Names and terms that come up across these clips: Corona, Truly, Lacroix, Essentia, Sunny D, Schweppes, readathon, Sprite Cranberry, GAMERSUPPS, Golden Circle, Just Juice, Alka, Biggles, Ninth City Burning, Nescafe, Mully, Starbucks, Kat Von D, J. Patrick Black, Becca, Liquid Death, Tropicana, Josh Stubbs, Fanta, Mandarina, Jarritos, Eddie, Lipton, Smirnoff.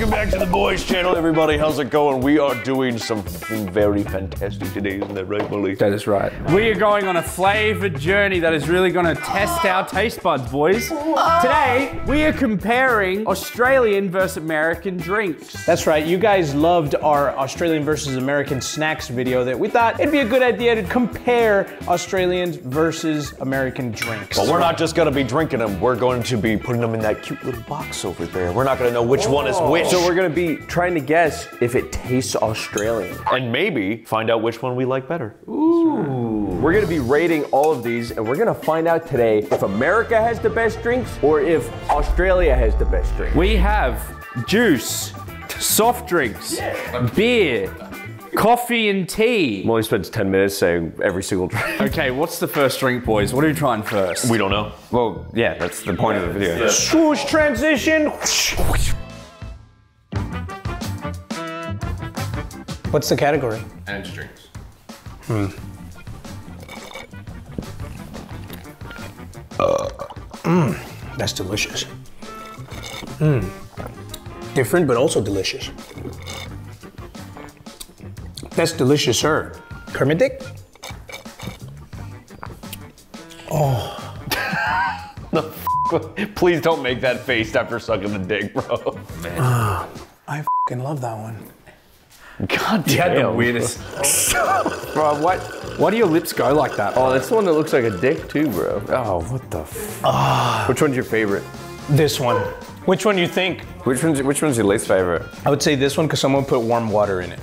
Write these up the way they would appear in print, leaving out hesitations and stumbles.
Welcome back to The Boys channel, everybody. How's it going? We are doing something very fantastic today, isn't that right, Mully? That is right. We are going on a flavor journey that is really gonna test our taste buds, boys. Today, we are comparing Australian versus American drinks. That's right, you guys loved our Australian versus American snacks video that we thought it'd be a good idea to compare Australians versus American drinks. Well, we're not just gonna be drinking them, we're going to be putting them in that cute little box over there. We're not gonna know which one is which. So we're gonna be trying to guess if it tastes Australian. And maybe find out which one we like better. Ooh. We're gonna be rating all of these and we're gonna find out today if America has the best drinks or if Australia has the best drinks. We have juice, soft drinks, beer, coffee and tea. Molly spends 10 minutes saying every single drink. Okay, what's the first drink, boys? What are we trying first? We don't know. Well, yeah, that's the point of the video. Swoosh transition. What's the category? Energy drinks. That's delicious. Different, but also delicious. That's delicious, sir. Kermit dick? Oh. The f please don't make that face after sucking the dick, bro. Man. I f***ing love that one. God damn. You had the weirdest. Bro, what? Why do your lips go like that? Oh, that's the one that looks like a dick too, bro. Oh, what the f? Which one's your favorite? This one. Which one do you think? Which one's your least favorite? I would say this one because someone put warm water in it.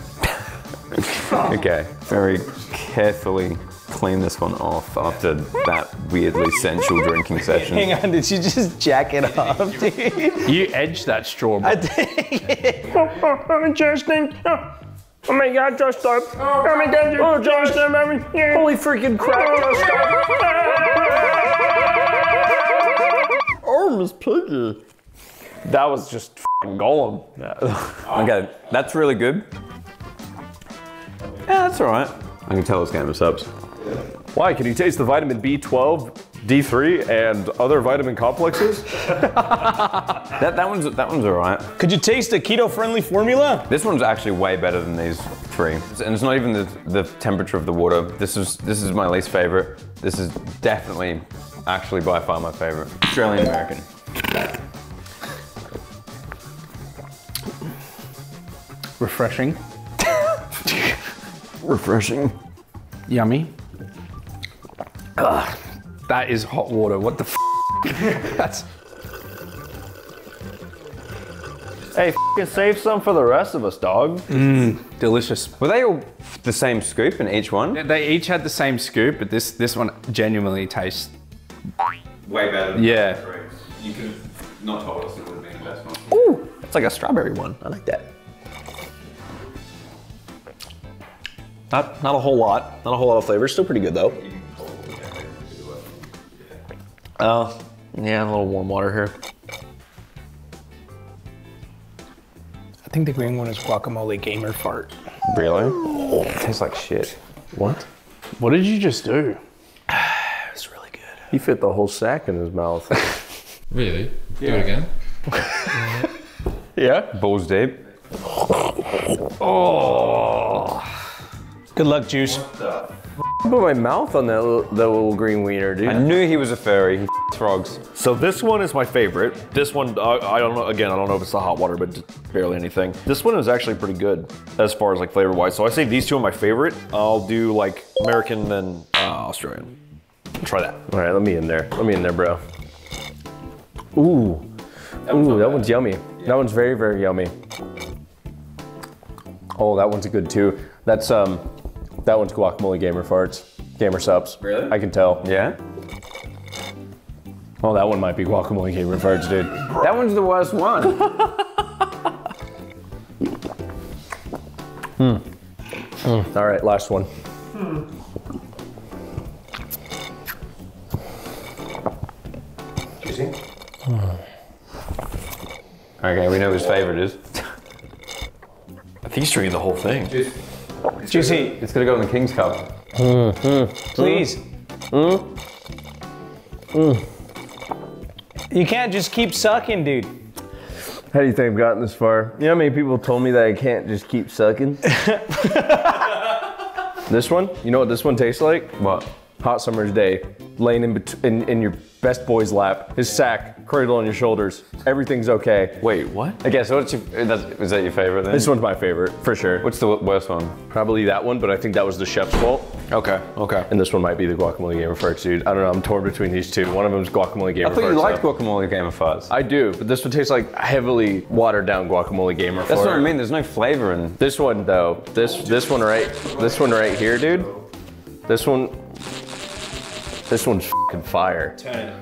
Okay, very carefully clean this one off after that weirdly sensual drinking session. Hang on, did you just jack it off, dude? You edged that strawberry. I did. Justin. Oh my God, Josh Stubbs. Oh my God, Josh Stubbs. Holy freaking crap, Josh Stubbs. Oh, Miss Piggy. That was just f***ing Gollum. Okay, that's really good. Yeah, that's all right. I can tell it's GAMERSUPPS. Why? Can you taste the vitamin B12, D3, and other vitamin complexes? that one's all right. Could you taste the keto-friendly formula? This one's actually way better than these three. And it's not even the temperature of the water. This is my least favorite. This is definitely, actually by far my favorite. Australian-American. Refreshing. Refreshing. Yummy. Ugh, that is hot water. What the f? That's... Hey, f***ing save some for the rest of us, dog. Delicious. Were they all the same scoop in each one? Yeah, they each had the same scoop, but this one genuinely tastes... way better than the drinks. You could have not told us it would have been the best one. Ooh, it's like a strawberry one. I like that. Not a whole lot. Not a whole lot of flavor. Still pretty good though. Oh, yeah, a little warm water here. I think the green one is guacamole gamer fart. Really? Oh, it tastes like shit. What? What did you just do? It's really good. He fit the whole sack in his mouth. Really? Yeah. Do it again. Yeah. Balls deep. Oh. Good luck, Juice. What the f? I put my mouth on that little green wiener, dude. I knew he was a furry. He f***s frogs. So this one is my favorite. This one, I don't know, again, I don't know if it's the hot water, but just barely anything. This one is actually pretty good as far as like flavor-wise. So I say these two are my favorite. I'll do like American and Australian. Try that. All right, let me in there. Let me in there, bro. Ooh. Ooh, that one's yummy. Yeah. That one's very, very yummy. Oh, that one's good too. That's, that one's guacamole gamer farts, GAMERSUPPS. Really? I can tell. Yeah? Oh, that one might be guacamole gamer farts, dude. That one's the worst one. All right, last one. Juicy? Okay, we know whose favorite is. I think he's drinking the whole thing. Juicy. It's gonna go in the King's Cup. Please. You can't just keep sucking, dude. How do you think I've gotten this far? You know how many people told me that I can't just keep sucking? This one? You know what this one tastes like? What? Hot summer's day, laying in your best boy's lap, his sack, cradle on your shoulders, everything's okay. Wait, what? Okay, so what's your, is that your favorite then? This one's my favorite, for sure. What's the worst one? Probably that one, but I think that was the chef's fault. Okay, okay. And this one might be the guacamole game of farts, dude. I don't know, I'm torn between these two. One of them's guacamole game of farts. I thought you liked guacamole game of farts. I do, but this one tastes like heavily watered down guacamole game of farts. That's what I mean, there's no flavor in it. This one though, this one right here, dude. This one's f***ing fire. 10.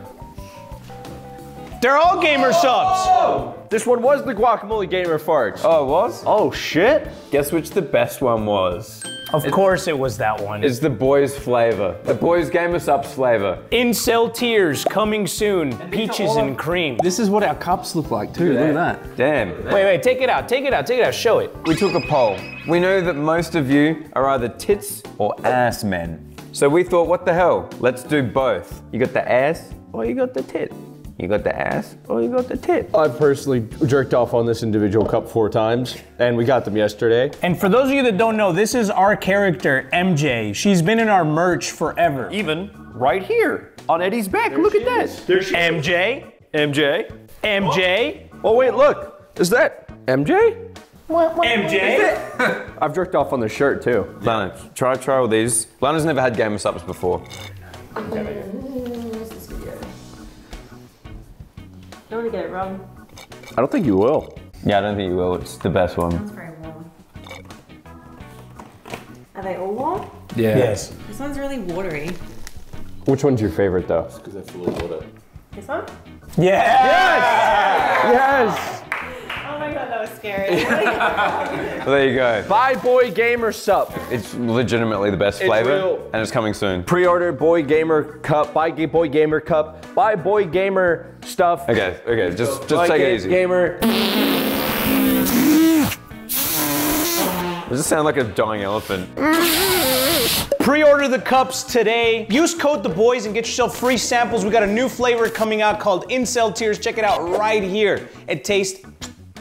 They're all gamer subs. This one was the guacamole gamer farts. Oh, it was? Oh, shit. Guess which the best one was? Of course it was that one. It's the boys flavor. The boys GAMERSUPPS flavor. Incel tears coming soon. And peaches and cream. This is what our cups look like too, look at that. Damn. Wait, take it out, take it out, take it out, show it. We took a poll. We know that most of you are either tits or ass men. So we thought, what the hell? Let's do both. You got the ass or you got the tit. You got the ass or you got the tit. I personally jerked off on this individual cup 4 times and we got them yesterday. And for those of you that don't know, this is our character, MJ. She's been in our merch forever. Even right here on Eddie's back. Look at that. There's MJ, MJ, MJ. Oh wait, look, is that MJ? MJ? I've jerked off on the shirt too. Lana, try all these. Lana's never had GAMERSUPPS before. Don't want to get it wrong. I don't think you will. Yeah, I don't think you will. It's the best one. Sounds very warm. Are they all warm? Yeah. Yes. This one's really watery. Which one's your favorite though? It's because they're full of water. This one? Yes! Yes! Yes! Oh my god, that was scary. Well, there you go. Buy Boy Gamer Sup. It's legitimately the best flavor, and it's coming soon. Pre-order Boy Gamer Cup. Buy Boy Gamer Cup. Buy Boy Gamer stuff. Okay, okay, just take it easy. Gamer. Does this sound like a dying elephant? Pre-order the cups today. Use code THEBOYS and get yourself free samples. We got a new flavor coming out called Incel Tears. Check it out right here. It tastes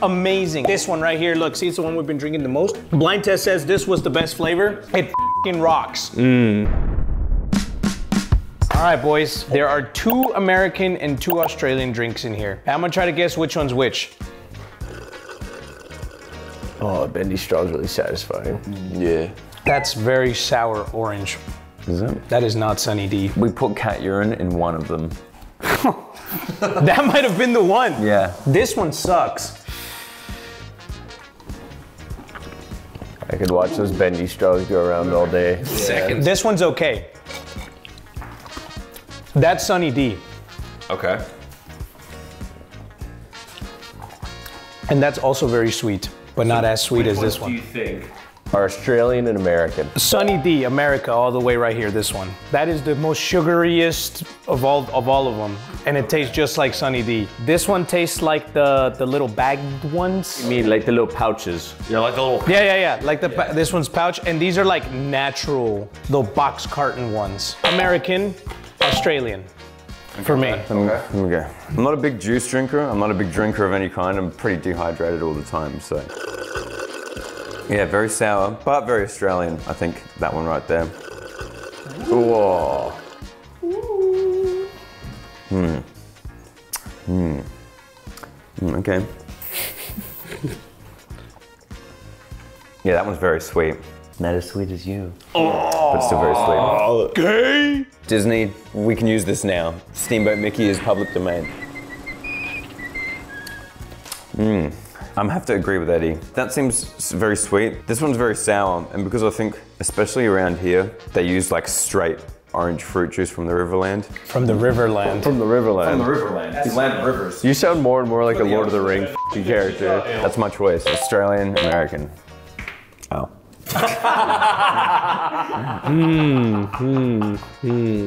amazing. This one right here, look, see, it's the one we've been drinking the most. Blind test says this was the best flavor. It f***ing rocks. All right, boys, there are 2 American and 2 Australian drinks in here. I'm gonna try to guess which one's which. Oh, bendy straw's really satisfying. Yeah. That's very sour orange. Is it? That is not Sunny D. We put cat urine in one of them. That might have been the one. Yeah. This one sucks. I could watch those bendy straws go around all day. Yeah. Seconds. This one's okay. That's Sunny D. Okay. And that's also very sweet, but not as sweet as this one. What do you think? Are Australian and American. Sunny D, America, all the way right here, this one. That is the most sugariest of all of them. And it tastes just like Sunny D. This one tastes like the little bagged ones. You mean like the little pouches? Yeah, like the little pouch. Yeah. Like this one's pouch, and these are like natural little box carton ones. American, Australian. For me. Okay. I'm not a big juice drinker. I'm not a big drinker of any kind. I'm pretty dehydrated all the time, so. Yeah, very sour, but very Australian. I think that one right there. Whoa. Okay. Yeah, that one's very sweet. Not as sweet as you. Oh, but still very sweet. Okay. Disney, we can use this now. Steamboat Mickey is public domain. I'm have to agree with Eddie. That seems very sweet. This one's very sour, and because I think, especially around here, they use like straight orange fruit juice from the Riverland. From the Riverland. From the Riverland. From the Riverland. That's the land of rivers. You sound more and more like a Lord of the Rings character. That's my choice. Australian, American. Oh.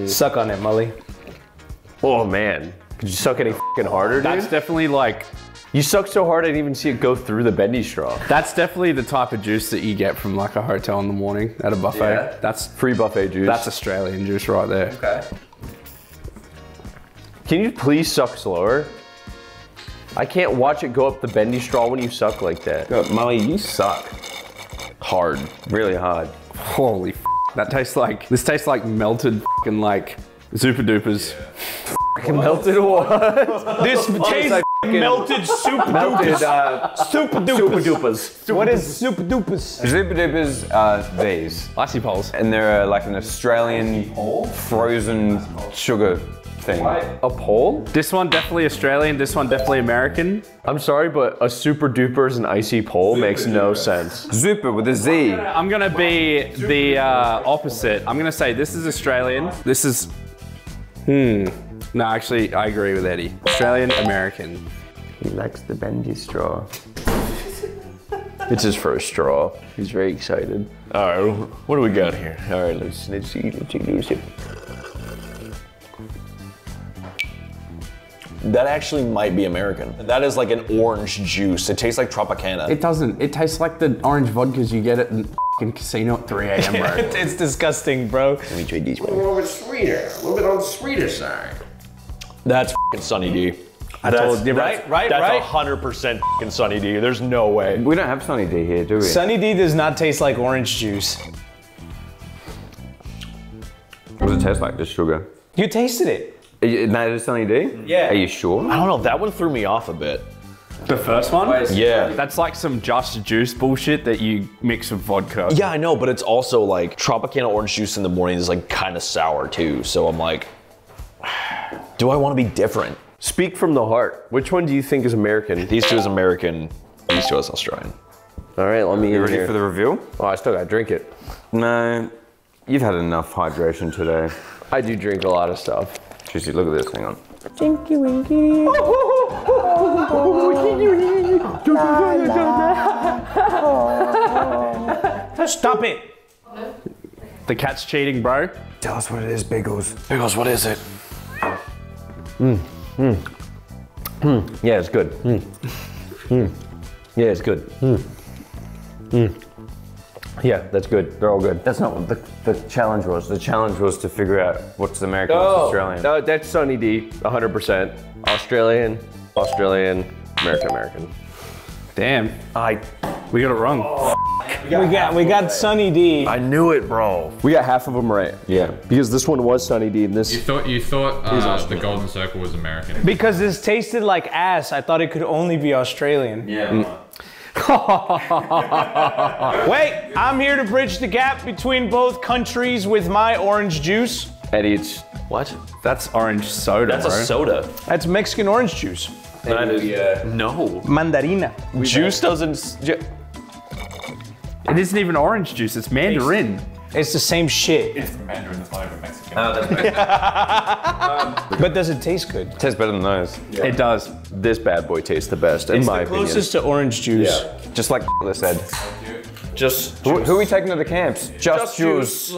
Suck on it, Mully. Oh man, could you suck any f***ing harder, dude? That's definitely like. You suck so hard I didn't even see it go through the bendy straw. That's definitely the type of juice that you get from like a hotel in the morning at a buffet. Yeah. That's free buffet juice. That's Australian juice right there. Okay. Can you please suck slower? I can't watch it go up the bendy straw when you suck like that. Yo, Molly, you suck. Hard, really hard. Holy f, that tastes like, this tastes like melted fucking like Zupa Dupas. Yeah. Fucking melted what? This tastes like melted Super Dupas. Super Dupas. What is Super Dupas? Super Dupas are these. Icy poles. And they're like an Australian frozen sugar thing. A pole? This one definitely Australian, this one definitely American. I'm sorry, but a Super Duper is an icy pole makes no sense. Zupa with a Z. I'm gonna be the opposite. I'm gonna say this is Australian. This is, no, actually, I agree with Eddie. Australian American. He likes the bendy straw. It's his first straw. He's very excited. All right, what do we got here? All right, let's see. That actually might be American. That is like an orange juice. It tastes like Tropicana. It doesn't. It tastes like the orange vodkas you get at the f***ing casino at 3 a.m., bro. It's disgusting, bro. Let me trade these. A little bit sweeter. A little bit on the sweeter side. That's f***ing Sunny D. That's 100% f***ing Sunny D. There's no way. We don't have Sunny D here, do we? Sunny D does not taste like orange juice. What does it taste like? Just sugar. You tasted it. Neither is Sunny D? Yeah. Are you sure? I don't know, that one threw me off a bit. The first one? Yeah. That's like some Just Juice bullshit that you mix with vodka. Yeah, I know, but it's also like Tropicana orange juice in the morning is like kind of sour too. So I'm like, do I want to be different? Speak from the heart. Which one do you think is American? These two is American, these two is Australian. All right, let me get ready for the reveal? Oh, I still gotta drink it. No, you've had enough hydration today. I do drink a lot of stuff. Juicy, look at this, hang on. Tinky Winky. Stop it. The cat's cheating, bro. Tell us what it is, Biggles. Biggles, what is it? Yeah, it's good. Yeah, it's good. Yeah, that's good. They're all good. That's not what the challenge was. The challenge was to figure out what's American, what's Australian. No, that's Sunny D, 100%. Australian, Australian, American, American. Damn, we got it wrong. Oh, we got Sunny D. I knew it, bro. We got half of them right. Yeah, because this one was Sunny D, and this. You thought the golden circle was American. Because this tasted like ass. I thought it could only be Australian. Yeah. Wait, I'm here to bridge the gap between both countries with my orange juice. Eddie, it's what? That's orange soda. That's a soda. That's Mexican orange juice. That is no mandarina. Juice doesn't. It isn't even orange juice. It's mandarin. It's the same shit. It's mandarin. That's not even Mexican. Oh, that's Mexican. But does it taste good? It tastes better than those. Yeah. It does. This bad boy tastes the best, in my opinion. It's the closest to orange juice. Yeah. Just like I said. Just juice. Who are we taking to the camps? Just juice.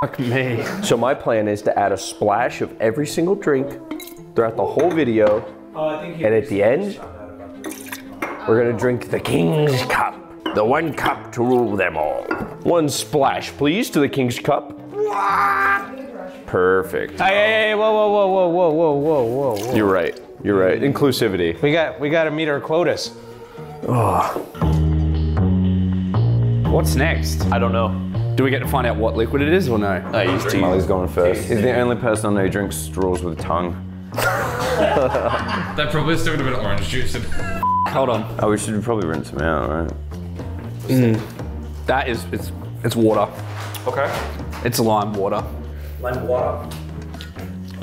Fuck me. So my plan is to add a splash of every single drink throughout the whole video. And at the end, we're gonna drink the King's Cup. The one cup to rule them all. One splash, please, to the King's Cup. Perfect. Hey, whoa. You're right, you're right. Inclusivity. We gotta meet our quotas. Oh. What's next? I don't know. Do we get to find out what liquid it is or no? Molly's going first. He's the only person I know who drinks straws with a tongue. That probably still would have been orange juice. Hold on. Oh, we should probably rinse them out, right? That is, it's water. Okay. It's lime water. Lime water.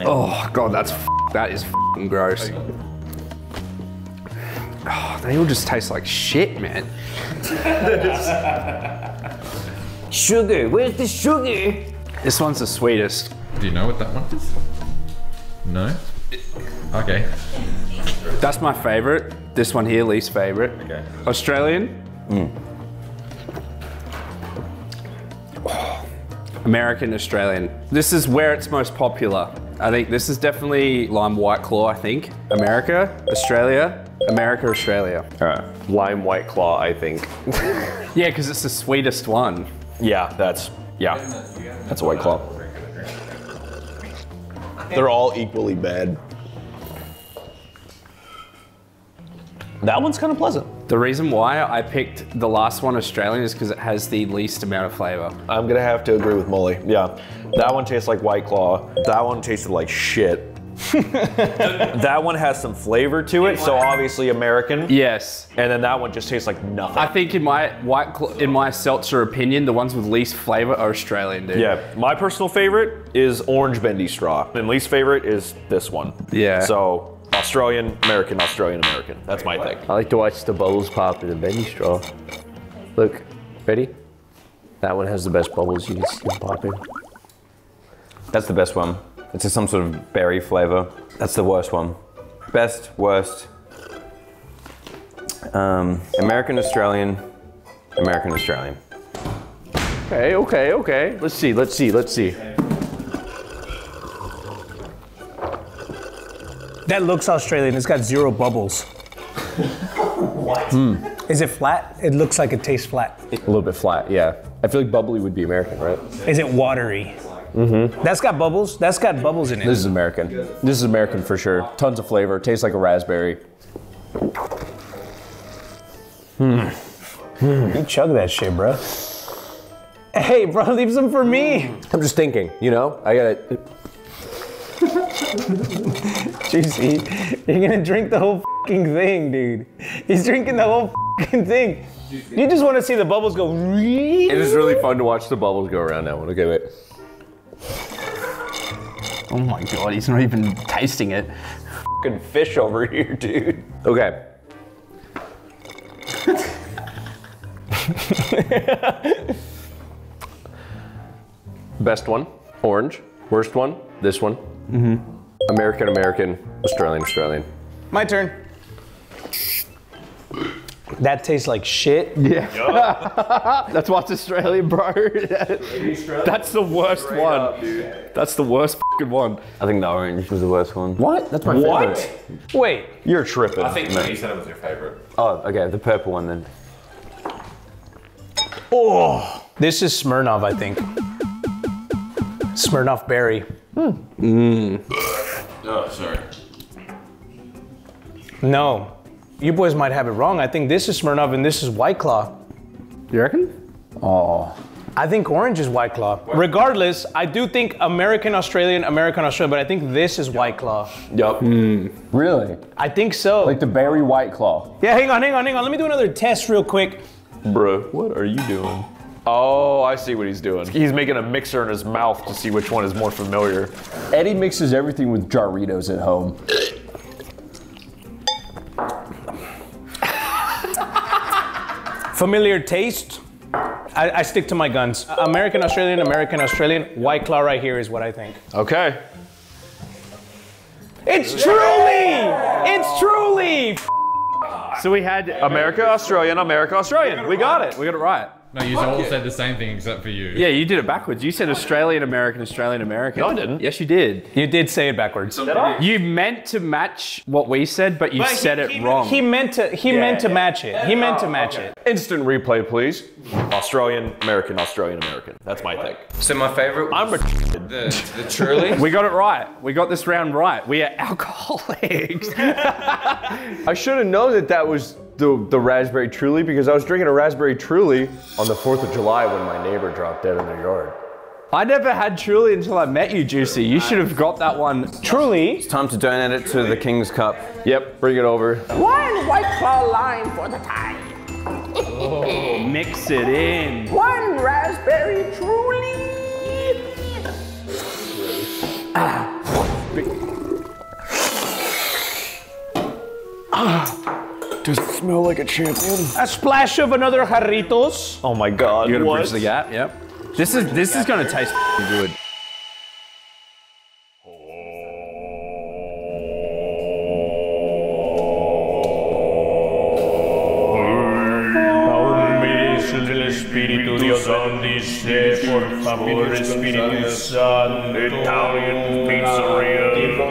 Oh God, that is f***ing gross. Oh, they all just taste like shit, man. Sugar, where's the sugar? This one's the sweetest. Do you know what that one is? No? Okay. That's my favorite. This one here, least favorite. Okay. Australian. American, Australian. This is where it's most popular. I think this is definitely lime White Claw, I think. America, Australia, America, Australia. All right, lime White Claw, I think. Yeah, because it's the sweetest one. Yeah, that's a White Claw. They're all equally bad. That one's kind of pleasant. The reason why I picked the last one Australian is because it has the least amount of flavor. I'm gonna have to agree with Mully. Yeah, that one tastes like White Claw. That one tasted like shit. That one has some flavor to it, so obviously American. Yes. And then that one just tastes like nothing. I think in my seltzer opinion, the ones with least flavor are Australian, dude. Yeah. My personal favorite is Orange Bendy Straw, and least favorite is this one. Yeah. So Australian, American, Australian, American. That's my thing. I like to watch the bubbles pop in a Bendy Straw. Look, ready? That one has the best bubbles. You can see them popping. That's the best one. It's just some sort of berry flavor. That's the worst one. Best, worst. American, Australian, American, Australian. Okay, okay, okay. Let's see, let's see, let's see. That looks Australian. It's got zero bubbles. What? Mm. Is it flat? It looks like it tastes flat. A little bit flat, yeah. I feel like bubbly would be American, right? Is it watery? Mm-hmm. That's got bubbles. That's got bubbles in it. This is American. This is American for sure. Tons of flavor. Tastes like a raspberry. Mm. Mm. You chug that shit, bro. Hey, bro, leave some for me. I'm just thinking, you know? I gotta... Juicy, you're gonna drink the whole fucking thing, dude. He's drinking the whole fucking thing. You just want to see the bubbles go... It is really fun to watch the bubbles go around that one. Okay, wait. Oh my God, he's not even tasting it. Fucking fish over here, dude. Okay. Best one, orange. Worst one, this one. Mm-hmm. American, American, Australian, Australian. My turn. That tastes like shit. Yeah. Yep. That's what's Australian, bro. That's the worst straight one. Up, dude. That's the worst fucking one. I think the orange was the worst one. What? That's my favorite. What? Wait. You're tripping. I think you said it was your favorite. Oh, okay. The purple one then. Oh. This is Smirnoff, I think. Smirnoff berry. Mm. Mm. Oh, sorry. No. You boys might have it wrong. I think this is Smirnoff and this is White Claw. You reckon? Oh. I think orange is White Claw. Regardless, I do think American, Australian, but I think this is White Claw. Yup. Mm. Really? I think so. Like the berry White Claw. Yeah, hang on, hang on, hang on. Let me do another test real quick. Bro, what are you doing? Oh, I see what he's doing. He's making a mixer in his mouth to see which one is more familiar. Eddie mixes everything with Jarritos at home. Familiar taste, I stick to my guns. American, Australian, White Claw right here is what I think. Okay. It's Truly! It's Truly! So we had America, Australian, America, Australian. We got it. We got it right. No, you all said the same thing except for you. Yeah, you did it backwards. You said Australian, American, Australian, American. No, I didn't. Yes, you did. You did say it backwards. Did I? You meant to match what we said, but you said it wrong. He meant to match it. Instant replay, please. Australian, American, Australian, American. That's my thing. So my favorite was the Truly. We got it right. We got this round right. We are alcoholics. I should have known that that was the raspberry Truly, because I was drinking a raspberry Truly on the 4th of July when my neighbor dropped dead in their yard. I never had Truly until I met you, Juicy. You should have got that one. Truly. It's time to donate it to the King's Cup. Yep, bring it over. One White Claw lime for the time. Oh, mix it in. One raspberry Truly. Does it smell like a champion? A splash of another Jarritos. Oh my God. You're gonna bridge the gap, yep. This is gonna taste good.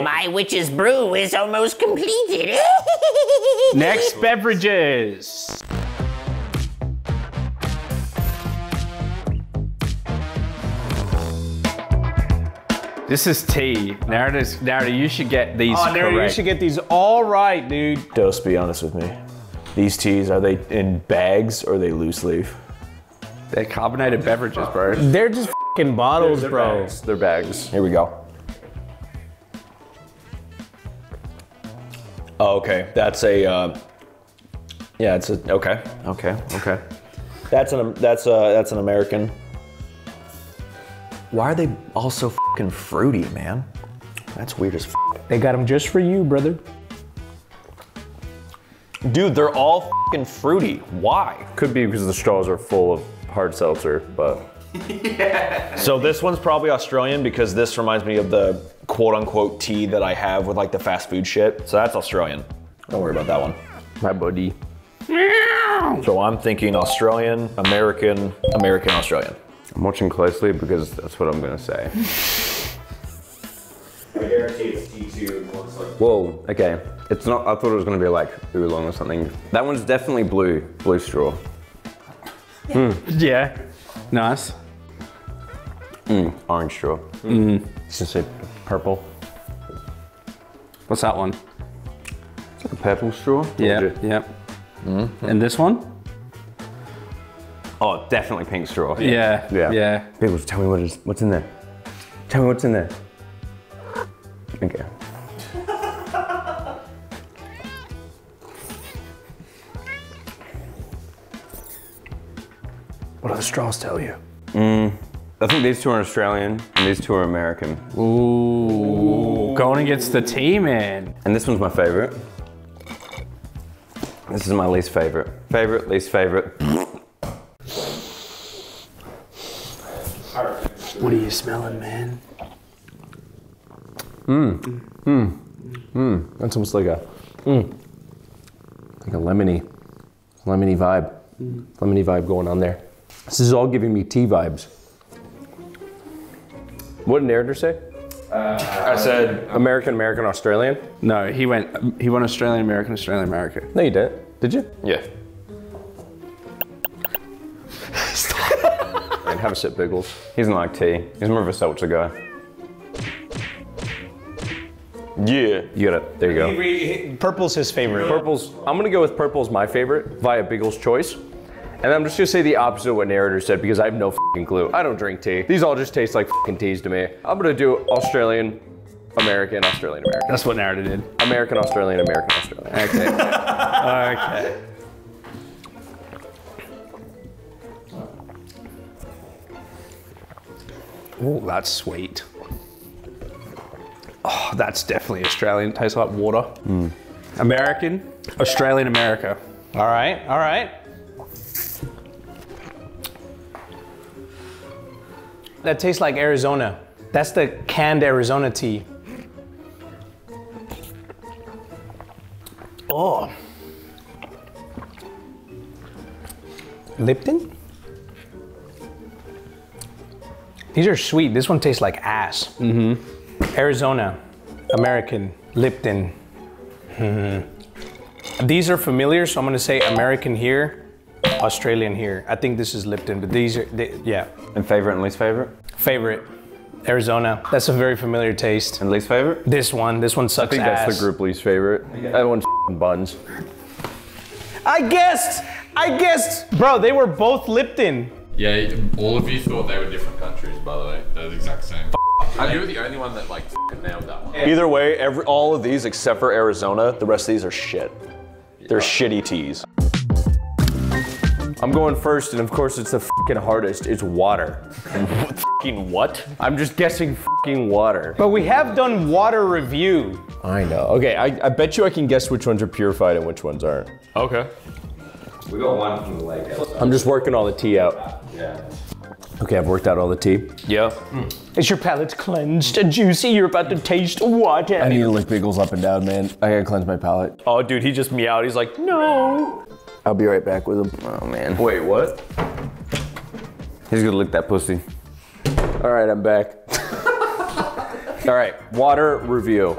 My witch's brew is almost completed. Next beverages. This is tea. Narrator, you should get these correct. Narrator, you should get these all right, dude. Dose, be honest with me. These teas, are they in bags or are they loose leaf? They're carbonated beverages, bro. They're just f***ing bottles, bro. Bags. They're bags. Here we go. Oh, okay, that's a, yeah, it's a, okay. Okay, okay. That's an American. Why are they all so f***ing fruity, man? That's weird as f***. They got them just for you, brother. Dude, they're all f***ing fruity. Why? Could be because the straws are full of hard seltzer, but. Yeah. So this one's probably Australian because this reminds me of the quote unquote tea that I have with like the fast food shit. So that's Australian. Don't worry about that one. My buddy. So I'm thinking Australian, American, American, Australian. I'm watching closely because that's what I'm gonna say. I guarantee it's D2. Whoa, okay. It's not, I thought it was gonna be like oolong or something. That one's definitely blue, blue straw. Mm. Yeah, nice. Mm, orange straw. Mm. It's just a purple. What's that one? It's like a purple straw. Yeah, yeah. Mm-hmm. And this one? Oh, definitely pink straw. Yeah, yeah, yeah. People, tell me what's in there. Tell me what's in there. Okay. What do the straws tell you? Mm, I think these two are Australian and these two are American. Ooh, going against the tea, man. And this one's my favorite. This is my least favorite. Favorite, least favorite. What are you smelling, man? Mmm, mmm, mmm. That's almost like a, like a lemony vibe. Lemony vibe going on there. This is all giving me tea vibes. What did Narrator say? I said American, American, Australian. No, he went Australian, American, Australian, American. No, you didn't. Did you? Yeah. Stop. And have a sip, Biggles. He doesn't like tea. He's more of a seltzer guy. Yeah. You got it. There you go. Purple's his favorite. Purple's. I'm gonna go with purple's my favorite via Biggles' choice. And I'm just gonna say the opposite of what Narrator said because I have no fucking clue. I don't drink tea. These all just taste like fucking teas to me. I'm gonna do Australian, American, Australian, American. That's what Narrator did. American, Australian, American, Australian. Okay. Okay. Oh, that's sweet. Oh, that's definitely Australian. Tastes like water. Mm. American, Australian, America. All right, all right. That tastes like Arizona. That's the canned Arizona tea. Oh. Lipton? These are sweet. This one tastes like ass. Mm-hmm. Arizona, American, Lipton. Mm-hmm. These are familiar, so I'm gonna say American here, Australian here. I think this is Lipton, but these are, yeah. And favorite and least favorite? Favorite, Arizona. That's a very familiar taste. And least favorite? This one sucks ass. I think that's the group least favorite. Yeah. That one's buns. I guessed! Bro, they were both Lipton. Yeah, all of you thought they were different countries, by the way. They're the exact same. You were the only one that like nailed that one. Either way, all of these except for Arizona, the rest of these are shit. They're shitty teas. I'm going first, and of course it's the f***ing hardest. It's water. F***ing what? I'm just guessing f***ing water. But we have done water review. I know. Okay, I bet you I can guess which ones are purified and which ones aren't. Okay. We got one from the lake. I'm just working all the tea out. Yeah. Okay, I've worked out all the tea. Yeah. Mm. Is your palate cleansed and juicy? You're about to taste water. I need to lick Biggles up and down, man. I gotta cleanse my palate. Oh, dude, he just meowed. He's like, no. I'll be right back with him. Oh, man. Wait, what? He's gonna lick that pussy. All right, I'm back. All right, water review.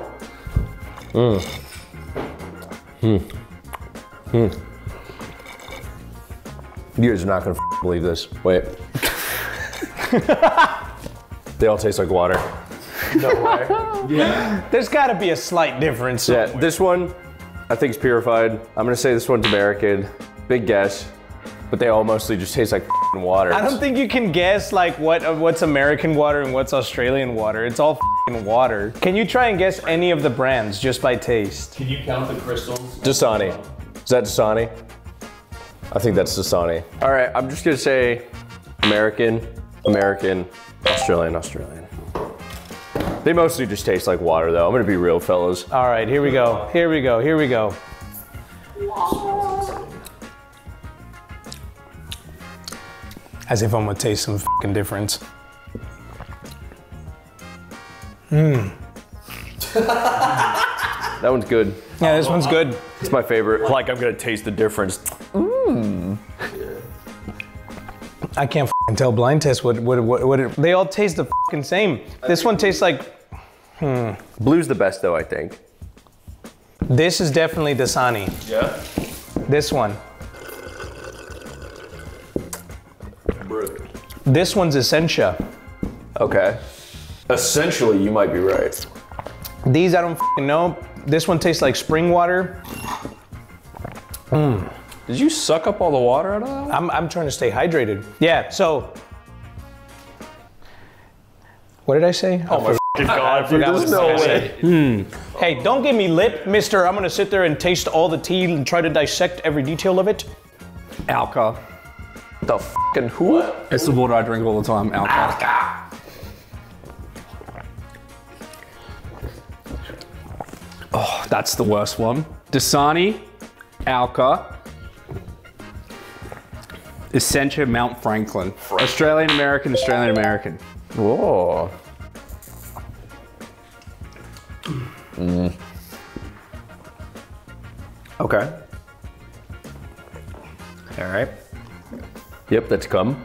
Mm. Hmm. Hmm. You guys are not gonna believe this. Wait. They all taste like water. No way. Yeah. There's gotta be a slight difference somewhere. Yeah, this one. I think it's purified. I'm gonna say this one's American. Big guess, but they all mostly just taste like f***ing water. I don't think you can guess like what's American water and what's Australian water. It's all f***ing water. Can you try and guess any of the brands just by taste? Can you count the crystals? Dasani. Is that Dasani? I think that's Dasani. All right, I'm just gonna say American, American, Australian, Australian. They mostly just taste like water though. I'm gonna be real, fellas. All right, here we go, here we go, here we go. As if I'm gonna taste some fucking difference. Mmm. That one's good. Yeah, this one's good. It's my favorite. Like, I'm gonna taste the difference. Mmm. I can't f***ing tell blind test what they all taste the f***ing same. This one tastes like, Blue's the best though, I think. This is definitely Dasani. Yeah? This one. Brilliant. This one's Essentia. Okay. Essentially, you might be right. These I don't f***ing know. This one tastes like spring water. Mmm. Did you suck up all the water out of that? I'm trying to stay hydrated. Yeah, so. What did I say? Oh my God, dude, there's no way. Hey, don't give me lip, mister. I'm gonna sit there and taste all the tea and try to dissect every detail of it. Alka. The f***ing who? It's the water I drink all the time, Alka. Alka. Oh, that's the worst one. Dasani, Alka. Essentia Mount Franklin. Australian American, Australian American. Whoa. Mm. Okay. All right. Yep, that's come.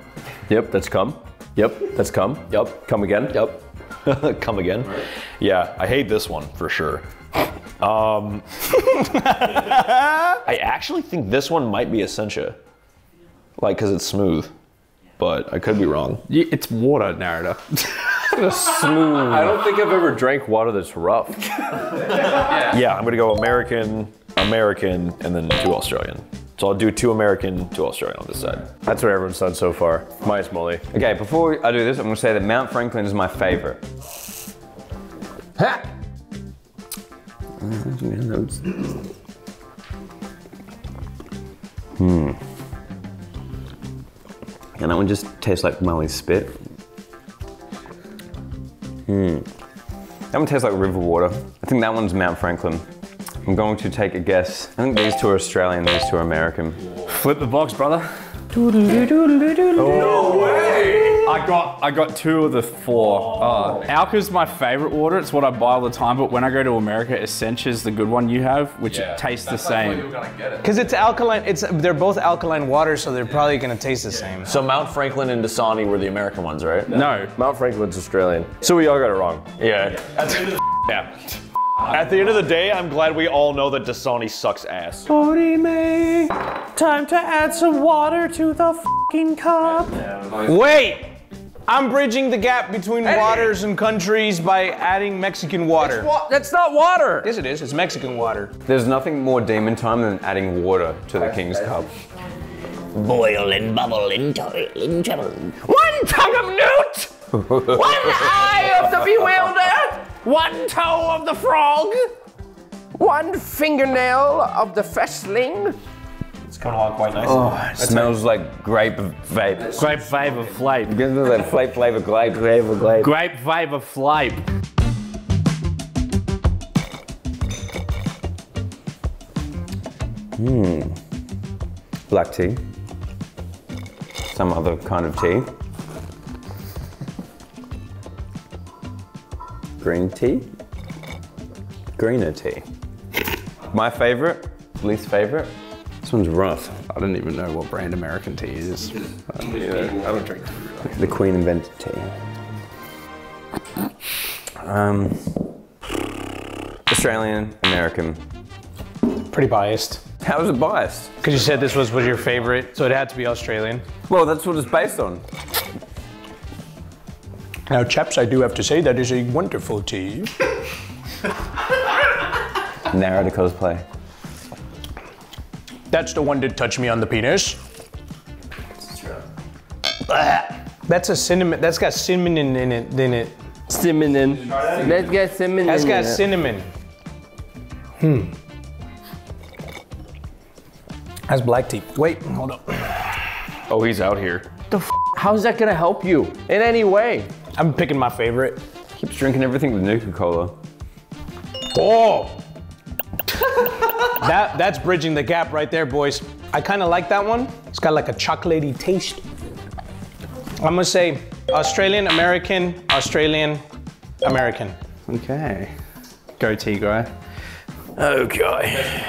Yep, that's come. Yep, that's come. Yep, come again. Yep, come again. Right. Yeah, I hate this one for sure. I actually think this one might be Essentia. Like, cause it's smooth, but I could be wrong. It's water, Narrator. It's smooth. I don't think I've ever drank water that's rough. Yeah, I'm gonna go American, American, and then two Australian. So I'll do two American, two Australian on this side. That's what everyone's done so far. Mine's Mully. Okay, before I do this, I'm gonna say that Mount Franklin is my favorite. Ha! Hmm. And that one just tastes like Mully's spit. Hmm. That one tastes like river water. I think that one's Mount Franklin. I'm going to take a guess. I think these two are Australian, these two are American. Flip the box, brother. Oh. No way! I got two of the four. Oh. Alka's my favorite water. It's what I buy all the time. But when I go to America, Essentia's the good one you have, which tastes the same. Because it's alkaline. They're both alkaline water, so they're probably gonna taste the same. So Mount Franklin and Dasani were the American ones, right? No, Mount Franklin's Australian. So we all got it wrong. Yeah. At the end of the day, I'm glad we all know that Dasani sucks ass. Time to add some water to the fucking cup. Wait! I'm bridging the gap between waters and countries by adding Mexican water. That's not water! Yes it is, it's Mexican water. There's nothing more demon time than adding water to the king's cup. Boil and bubble and toil and trouble. One tongue of newt! One eye of the bewildered! One toe of the frog, one fingernail of the festling. It's coming along quite nicely. Oh, it smells like grape vape. Grape flavor flape. It gives me that flape flavor glape. Flavor glape. Grape flavor flape. Hmm. Black tea. Some other kind of tea. Green tea? Greener tea. My favorite, least favorite. This one's rough. I don't even know what brand American tea is. I don't drink tea. The Queen invented tea. Australian, American. Pretty biased. How is it biased? Because you said this was your favorite, so it had to be Australian. Well, that's what it's based on. Now, chaps, I do have to say that is a wonderful tea. Narrator cosplay. That's the one that touched me on the penis. It's true. That's a cinnamon, that's got cinnamon in it, Cinnamon. Let's get cinnamon. That's got cinnamon. Hmm. That's black tea. Wait, hold up. Oh, he's out here. The f how's that gonna help you in any way? I'm picking my favorite. Keeps drinking everything with Nuka-Cola. Oh! That's bridging the gap right there, boys. I kind of like that one. It's got like a chocolatey taste. I'm gonna say Australian, American, Australian, American. Okay. Goatee guy. Okay.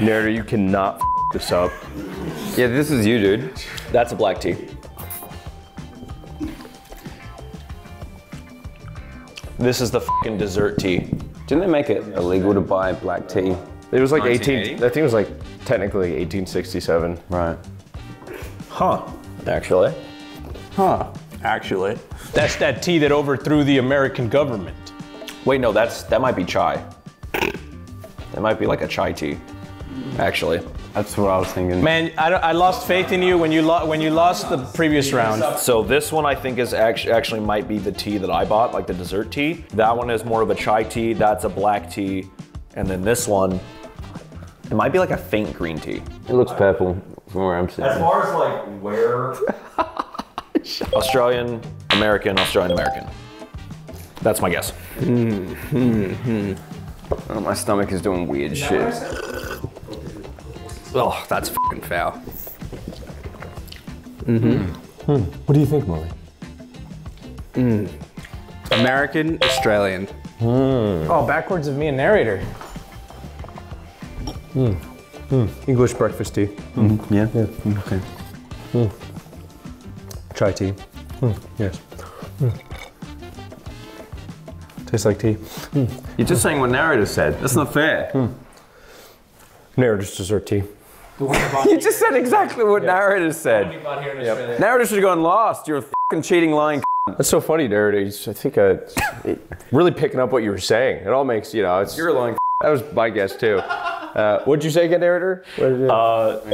Narrator, you cannot f this up. Yeah, this is you, dude. That's a black tea. This is the f***ing dessert tea. Didn't they make it illegal to buy black tea? It was like 18, I think it was like technically 1867. Right. Huh. Actually. Huh. Actually. That's that tea that overthrew the American government. Wait, no, that might be chai. That might be like a chai tea, actually. That's what I was thinking. Man, I lost faith in you when you lost the previous round. So this one I think is actually might be the tea that I bought, like the dessert tea. That one is more of a chai tea, that's a black tea. And then this one, it might be like a faint green tea. It looks purple from where I'm sitting. As far as like where? Australian, American, Australian, American. That's my guess. Oh, my stomach is doing weird shit. Oh, that's fucking foul. What do you think, Mully? American, Australian. Oh, backwards of me and Narrator. English breakfast tea. Yeah. Okay. Chai tea. Yes. Tastes like tea. You're just saying what Narrator said. That's not fair. Narrator's dessert tea. You just said exactly what Narrator said. Narrator should have gone last. You're a fucking cheating, lying. That's so funny, Narrator. I think really picking up what you were saying. It all makes, you know, it's. You're a lying. That was my guess too. What'd you say again, Narrator? What did you say?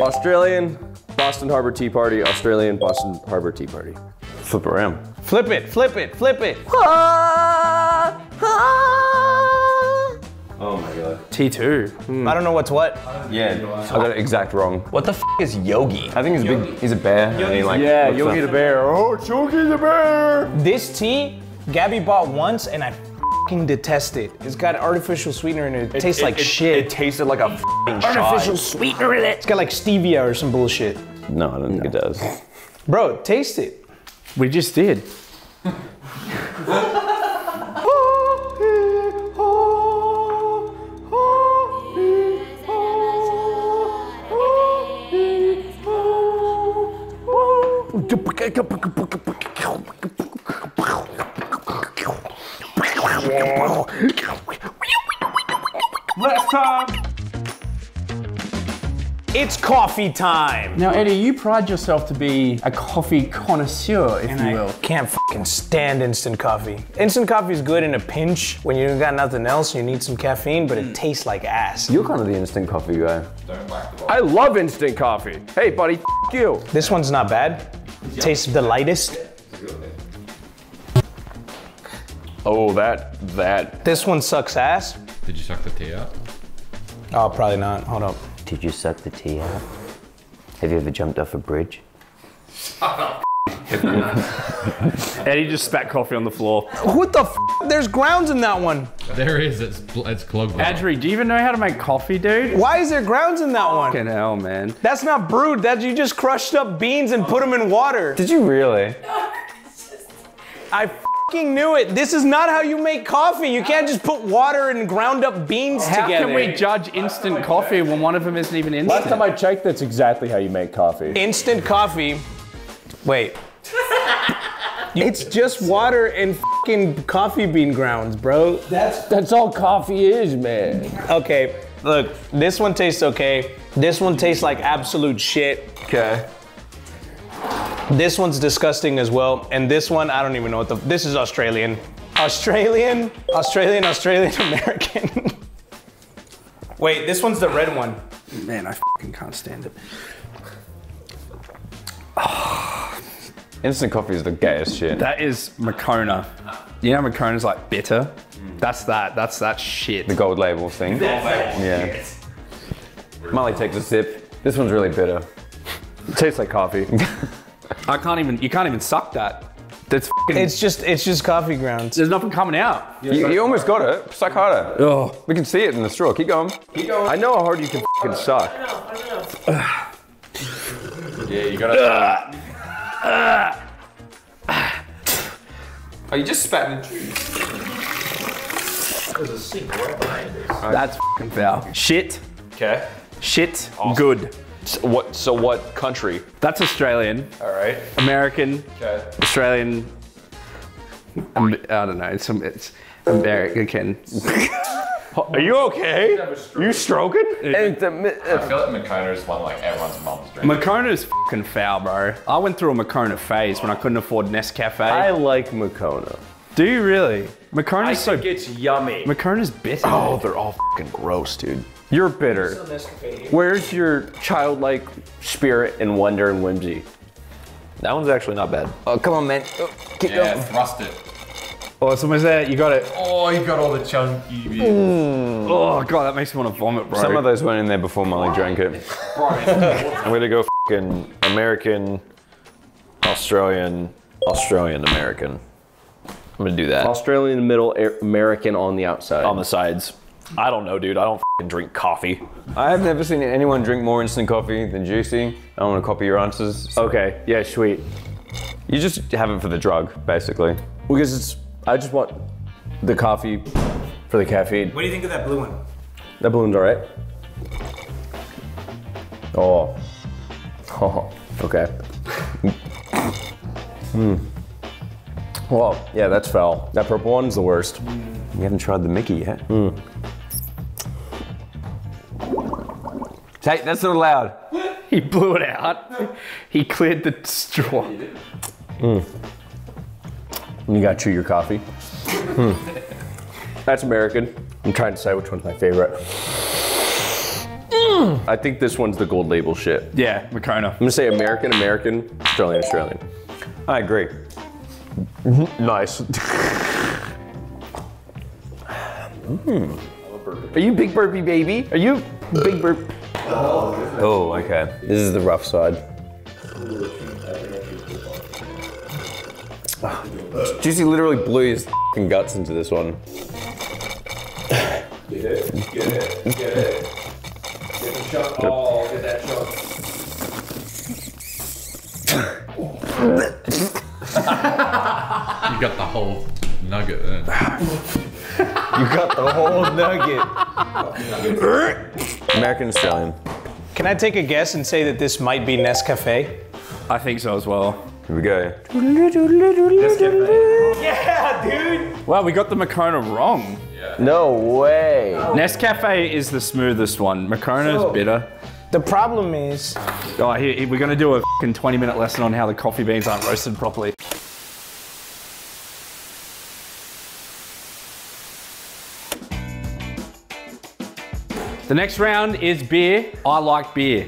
Australian Boston Harbor Tea Party. Australian Boston Harbor Tea Party. Flip it around. Flip it. Flip it. Flip it. Ah, ah. Oh my god. T2. I don't know what's what. Yeah, I got it exact wrong. What the f is Yogi? I think he's Yogi. He's a bear. And he like yeah, Yogi the bear. Oh, Yogi the bear. This tea, Gabby bought once and I f***ing detest it. It's got artificial sweetener in it. It tastes like shit. It tasted like a f***ing artificial sweetener in it. It's got like stevia or some bullshit. No, I don't think it does. Bro, taste it. We just did. Last time. It's coffee time. Now, Eddie, you pride yourself to be a coffee connoisseur, if you will. I can't fucking stand instant coffee. Instant coffee is good in a pinch when you don't got nothing else. You need some caffeine, but it tastes like ass. You're kind of the instant coffee guy. Don't whack the ball. I love instant coffee. Hey, buddy, f you. This one's not bad. It tastes the lightest. Oh, that. This one sucks ass. Did you suck the tea out? Oh, probably not. Hold up. Did you suck the tea out? Have you ever jumped off a bridge? Eddie just spat coffee on the floor. What the f? There's grounds in that one. There is, it's clogged. Adri, do you even know how to make coffee, dude? Why is there grounds in that one? Fucking hell, man. That's not brewed, that you just crushed up beans and put them in water. Did you really? I fucking knew it. This is not how you make coffee. You can't just put water and ground up beans together. How can we judge instant coffee when one of them isn't even instant? Last time I checked, that's exactly how you make coffee. Instant coffee. Wait. It's just water and fucking coffee bean grounds, bro. That's all coffee is, man. Okay, look, this one tastes okay. This one tastes like absolute shit. Okay. This one's disgusting as well. And this one, I don't even know what this is Australian. Australian, Australian, Australian, American. Wait, this one's the red one. Man, I fucking can't stand it. Oh. Instant coffee is the gayest shit. That is Moccona. You know Moccona's like bitter? That's that shit. The gold label thing. Yeah. Mully takes a sip. This one's really bitter. It tastes like coffee. I can't even, you can't even suck that. That's it's just coffee grounds. There's nothing coming out. You almost got it. Suck harder. Oh. We can see it in the straw. Keep going. Keep going. I know how hard you can fucking suck. I know. Yeah, you gotta. Oh, you just spat in the juice. There's a sink right behind this. That's fucking foul. Shit. Okay. Shit. Awesome. Good. So what country? That's Australian. All right. American. Okay. Australian. I don't know. It's American. Are you okay? You stroking? I feel like Moccona's one like everyone's mom's drink. Moccona's fucking foul, bro. I went through a Moccona phase when I couldn't afford Nescafe. I like Moccona. Do you really? Moccona's so it's yummy. Moccona's bitter. Oh, they're all fucking gross, dude. You're bitter. Where's your childlike spirit and wonder and whimsy? That one's actually not bad. Oh, come on, man. Oh, keep going. Thrust it. Oh, it's almost there. You got it. Oh, you got all the chunky bits. Oh, God, that makes me want to vomit, bro. Some of those went in there before Mully drank it. I'm going to go fucking American, Australian, Australian, American. I'm going to do that. Australian in the middle, American on the outside. On the sides. I don't know, dude. I don't f***ing drink coffee. I have never seen anyone drink more instant coffee than Juicy. I don't want to copy your answers. So. Okay. Yeah, sweet. You just have it for the drug, basically. Because it's... I just want the coffee for the caffeine. What do you think of that blue one? That blue one's all right. Oh. Oh. Okay. Hmm. Well, yeah, that's foul. That purple one's the worst. You haven't tried the Mickey yet. Hmm. Hey, that's not allowed. He blew it out. He cleared the straw. Mm. You gotta chew your coffee. That's American. I'm trying to decide which one's my favorite. I think this one's the gold label shit. Yeah, Moccona. I'm gonna say American, American, Australian, Australian. I agree. Nice. Mm. Are you big burpee, baby? Are you big burp? Oh, okay. This is the rough side. Juicy literally blew his f***ing guts into this one. Get it, get it, get it. Get the chunk. Oh, get that chunk. You got the whole nugget then. You got the whole nugget. American Australian. Can I take a guess and say that this might be Nescafe? I think so as well. Here we go. Nescafe. Yeah, dude. Wow, we got the Moccona wrong. Yeah. No way. No. Nescafe is the smoothest one. Moccona is bitter. The problem is... Oh, here, we're gonna do a fucking 20-minute lesson on how the coffee beans aren't roasted properly. The next round is beer. I like beer.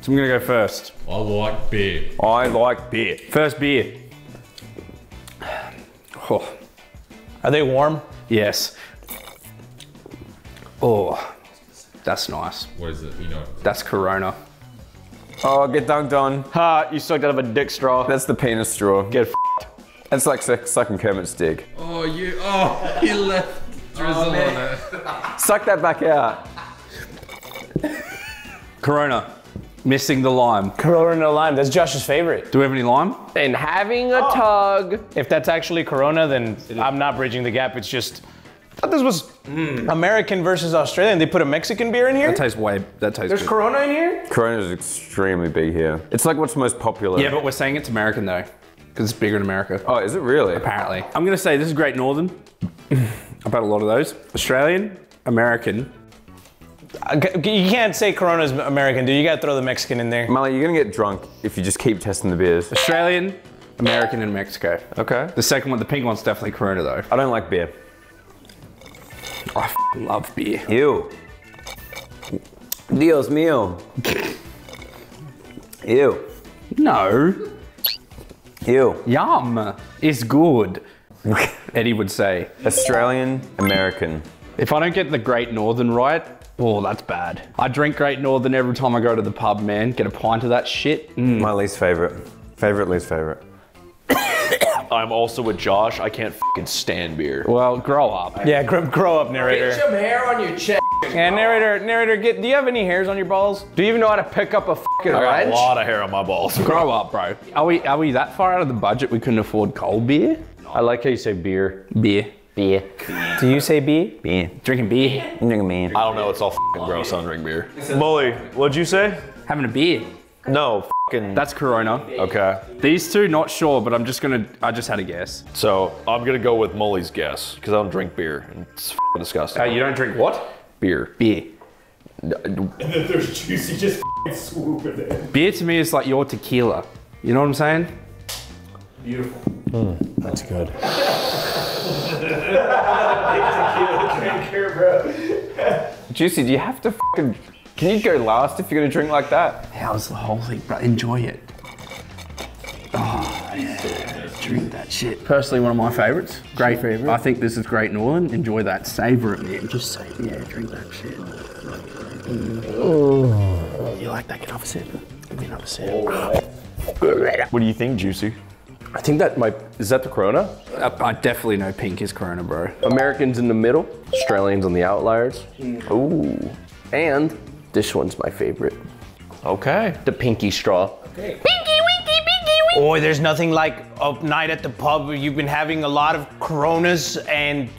So I'm gonna go first. I like beer. I like beer. First beer. Oh. Are they warm? Yes. Oh, that's nice. What is it? You know. That's Corona. Oh, get dunked on. Ha, you sucked out of a dick straw. That's the penis straw. Get f***ed. It's like sucking Kermit's dick. Oh, you, oh, he left drizzle on it. Suck that back out. Corona. Missing the lime. Corona lime, that's Josh's favorite. Do we have any lime? And having a tug. If that's actually Corona, then I'm not bridging the gap. It's just, I thought this was American versus Australian. They put a Mexican beer in here? That tastes way, that tastes There's good. Corona in here? Corona's extremely big here. It's like what's most popular. Yeah, but we're saying it's American though, because it's bigger in America. Oh, is it really? Apparently. I'm gonna say this is Great Northern. I've had a lot of those. Australian, American. You can't say Corona's American, dude. You gotta throw the Mexican in there. Mully, you're gonna get drunk if you just keep testing the beers. Australian, American, and Mexico. Okay. The second one, the pink one's definitely Corona though. I don't like beer. I love beer. Ew. Dios mío. Ew. No. Ew. Yum. It's good. Eddie would say. Australian American. If I don't get the Great Northern right, oh, that's bad. I drink Great Northern every time I go to the pub, man. Get a pint of that shit. Mm. My least favorite. Favorite, least favorite. I'm also with Josh. I can't fucking stand beer. Well, grow up. Yeah, grow up, Narrator. Get some hair on your chest. Yeah, Narrator, do you have any hairs on your balls? Do you even know how to pick up a fucking wrench? I got a lot of hair on my balls. Grow up, bro. Are we that far out of the budget we couldn't afford cold beer? No. I like how you say beer. Beer. Beer. Do you say beer? Beer. Drinking beer? I'm drinking beer. I don't know, it's all fucking gross. I don't drink beer. Mully, what'd you say? Having a beer. No, fucking. That's Corona. Okay. These two, not sure, but I just had a guess. So I'm gonna go with Mully's guess, because I don't drink beer, and it's fucking disgusting. You don't drink what? Beer. Beer. And then there's Juicy just fucking swooping in. Beer to me is like your tequila. You know what I'm saying? Beautiful. Mm, that's good. Juicy, do you have to fucking, can you go last if you're gonna drink like that? How's the whole thing, bro? Enjoy it. Oh, yeah. Drink that shit. Personally, one of my favorites. Great favorite. I think this is Great Northern. Enjoy that. Savor it, man. Just savor it. Yeah, drink that shit. Oh. You like that? Get off a sip. Get off a sip. What do you think, Juicy? I think that might, is that the Corona? I definitely know pink is Corona, bro. Americans in the middle, Australians on the outliers. Mm. Ooh, and this one's my favorite. Okay. The pinky straw. Okay. Pinky winky, pinky winky. Boy, there's nothing like a night at the pub where you've been having a lot of Coronas and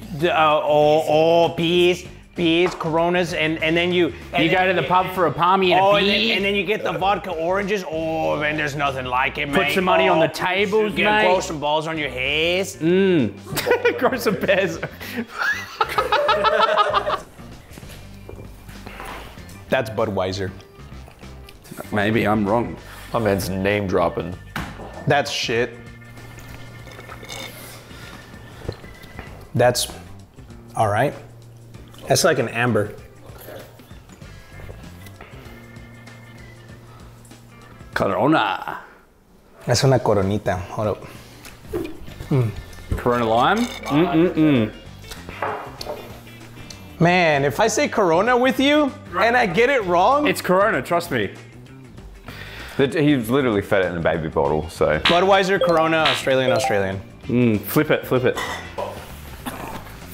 beers, Coronas, and then you go to the pub for a palmy and a beer. And then you get the vodka oranges. Oh, man, there's nothing like it, mate. Put some money on the tables, mate. Grow some balls on your hairs. Mmm. Grow some bears. That's Budweiser. Maybe I'm wrong. My man's name dropping. That's shit. That's all right. That's like an amber. Corona. That's una coronita. Hold up. Mm. Corona lime? Mm-mm-mm. Man, if I say Corona with you and I get it wrong. It's Corona, trust me. He's literally fed it in a baby bottle, so. Budweiser, Corona, Australian. Mm. Flip it.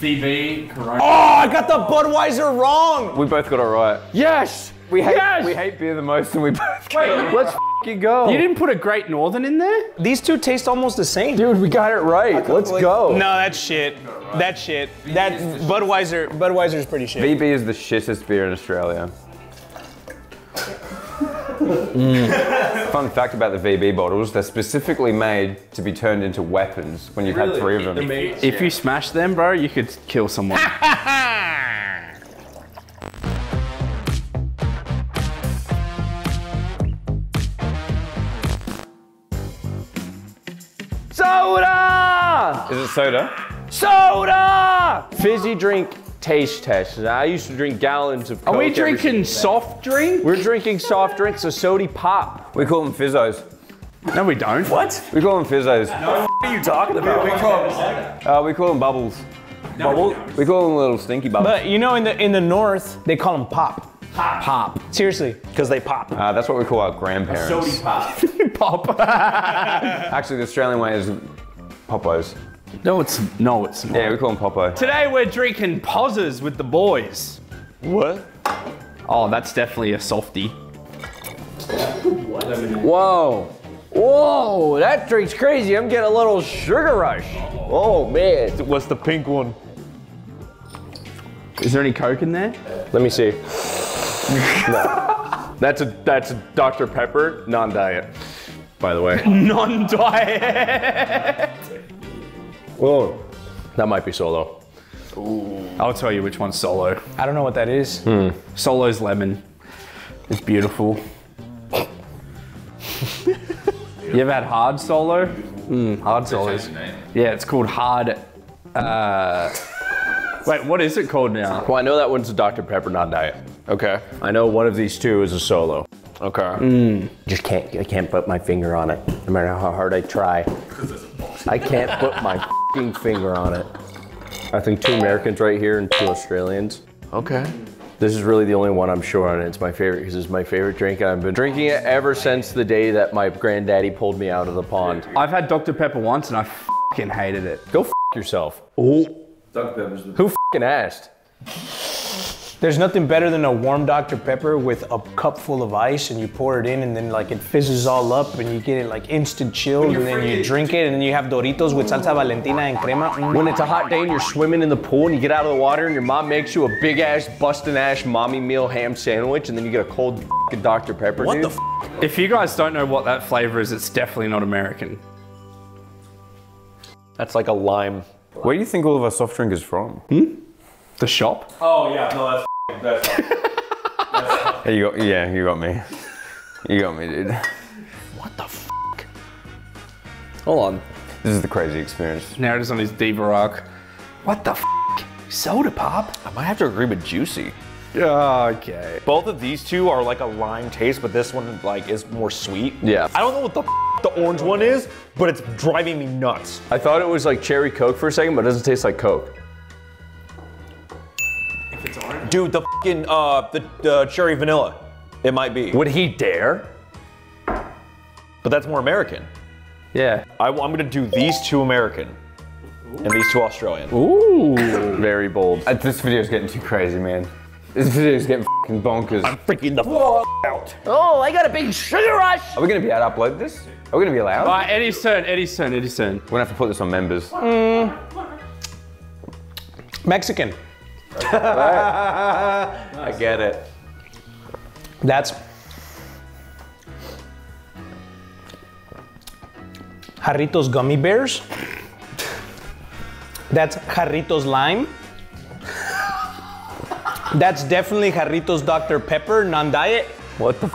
VB, Corona. Oh, I got the Budweiser wrong! We both got it right. Yes! We hate beer the most and we both got it right. Let's f***ing go. You didn't put a Great Northern in there? These two taste almost the same. Dude, we got it right. Let's go. No, that's shit. That's shit. That Budweiser's pretty shit. VB is the shittest beer in Australia. Mm. Fun fact about the VB bottles, they're specifically made to be turned into weapons when you've had three of them. If you smash them, bro, you could kill someone. Soda! Is it soda? Soda! Fizzy drink. Taste test. I used to drink gallons of Coke. Are we drinking soft drink? We're drinking soft drinks, so sody pop. We call them fizzos. No, we don't. What? We call them fizzos. No, what are you talking about? We call them bubbles. No, bubbles? We call them little stinky bubbles. But you know, in the north, they call them pop. Pop. Seriously, because they pop. That's what we call our grandparents. Sody pop. Pop. Actually, the Australian way is popos. No, it's not. Yeah, we call them Popo. Today we're drinking Pozzers with the boys. What? Oh, that's definitely a softie. Whoa. Whoa, that drink's crazy. I'm getting a little sugar rush. Oh, man. What's the pink one? Is there any Coke in there? Let me see. No. That's a Dr. Pepper non-diet, by the way. Non-diet. Whoa, that might be Solo. Ooh. I'll tell you which one's Solo. I don't know what that is. Hmm. Solo's lemon. It's beautiful. You ever had hard Solo? Mm, hard Solos. Yeah, it's called hard. Wait, what is it called now? Well, I know that one's a Dr. Pepper non-diet. Okay. I know one of these two is a Solo. Okay. Just can't, I can't put my finger on it. No matter how hard I try. I can't put my f***ing finger on it. I think two Americans right here and two Australians. Okay. This is really the only one I'm sure on. It's my favorite because it's my favorite drink and I've been drinking it ever since the day that my granddaddy pulled me out of the pond. I've had Dr. Pepper once and I f***ing hated it. Go f*** yourself. Oh. Dr. Pepper's the best. Who f***ing asked? There's nothing better than a warm Dr. Pepper with a cup full of ice and you pour it in and then like it fizzes all up and you get it like instant chilled and then you drink it and then you have Doritos with salsa Valentina and crema. When it's a hot day and you're swimming in the pool and you get out of the water and your mom makes you a big ass, bustin' ass mommy meal ham sandwich and then you get a cold f***ing Dr. Pepper, what dude. What the f***? If you guys don't know what that flavor is, it's definitely not American. That's like a lime. Where do you think all of our soft drink is from? Hmm? The shop? Oh yeah, no, that's Hey, you got, yeah, you got me. You got me, dude. What the f***? Hold on. This is the crazy experience. Narrator's on his diva rock. What the f***? Soda pop? I might have to agree with Juicy. Yeah, okay. Both of these two are like a lime taste, but this one like is more sweet. Yeah. I don't know what the f the orange one is, but it's driving me nuts. I thought it was like cherry Coke for a second, but it doesn't taste like Coke. Dude, the f***ing, the cherry vanilla. It might be. Would he dare? But that's more American. Yeah. I'm gonna do these two American. Ooh. And these two Australian. Ooh. Very bold. This video's getting too crazy, man. This video's getting f***ing bonkers. I'm freaking the f*** out. Oh, I got a big sugar rush. Are we gonna be able to upload this? Are we gonna be allowed? Alright, Eddie's turn, Eddie's turn, Eddie's turn. We're gonna have to put this on members. Mexican. I get it. That's Jarritos gummy bears. That's Jarritos lime. That's definitely Jarritos Dr. Pepper, non-diet. What the f?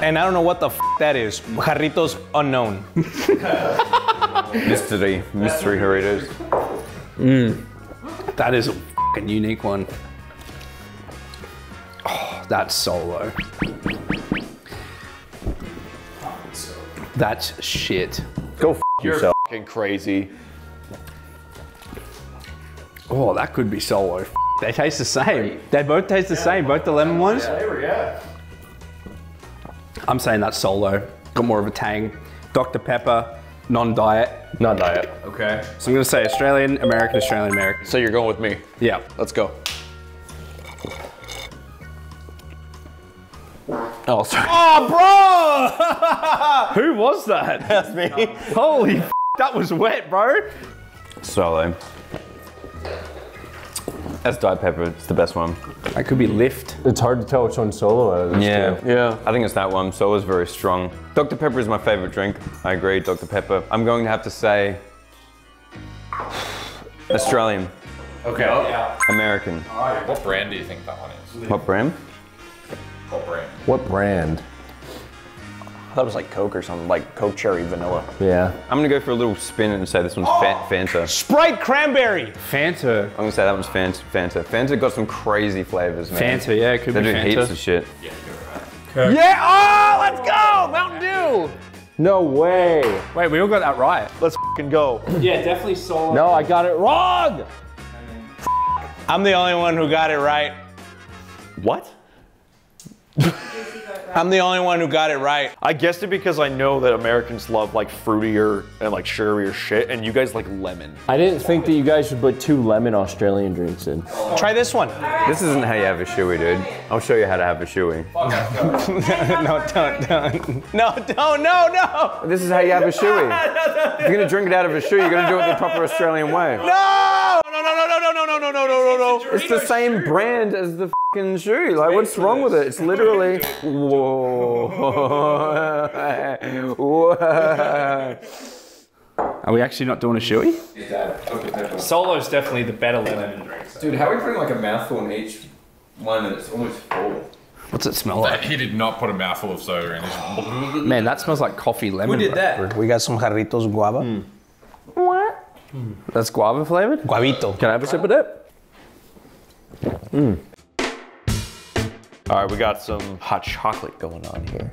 And I don't know what the f that is. Jarritos unknown. Mystery, mystery Jarritos. Mmm. That is a f***ing unique one. Oh, that's Solo. That's shit. Go f*** yourself. You're f***ing crazy. Oh, that could be Solo. They taste the same. They both taste the same, both the lemon ones. Yeah, they were, yeah. I'm saying that's Solo. Got more of a tang. Dr. Pepper. Non-diet. Non-diet. Okay. So I'm gonna say Australian, American, Australian, American. So you're going with me? Yeah. Let's go. Oh, sorry. Oh, bro! Who was that? That's me. Holy f***, that was wet, bro. Solo. That's Diet Pepper, it's the best one. That could be Lift. It's hard to tell which one Solo out of this. Yeah, too. Yeah. I think it's that one. Solo's very strong. Dr. Pepper is my favorite drink. I agree, Dr. Pepper. I'm going to have to say Australian. Okay. Yeah. American. Right. What brand do you think that one is? What brand? What brand? What brand? I thought it was like Coke or something, like Coke cherry vanilla. Yeah. I'm gonna go for a little spin and say this one's Fanta. Sprite cranberry. Fanta. I'm gonna say that one's Fanta. Fanta got some crazy flavors, man. Fanta, yeah, it could be Fanta. They do heaps of shit. Yeah, you're right. Okay. Yeah, oh, let's go, Mountain Dew. No way. Wait, we all got that right. Let's f***ing go. Yeah, definitely Solo. No, I got it wrong. I'm the only one who got it right. What? I'm the only one who got it right. I guessed it because I know that Americans love like fruitier and like sugarier shit, and you guys like lemon. I didn't think that you guys should put two lemon Australian drinks in. Try this one. This isn't how you have a shoey, dude. I'll show you how to have a shoey. No, don't. No, don't, no, no. This is how you have a shoey. If you're gonna drink it out of a shoey, you're gonna do it the proper Australian way. No! No. It's the same brand as the f***ing shoe. Like, what's wrong with it? It's literally... Whoa. Are we actually not doing a shoey? Solo's definitely the better lemon drink. Dude, how are we putting like a mouthful in each one and it's almost full? What's it smell like? He did not put a mouthful of soda in his... Man, that smells like coffee lemon. Who did that? We got some Jarritos guava. Mm. What? That's guava flavored? Guavito. Can I have a sip of that? All right, we got some hot chocolate going on here.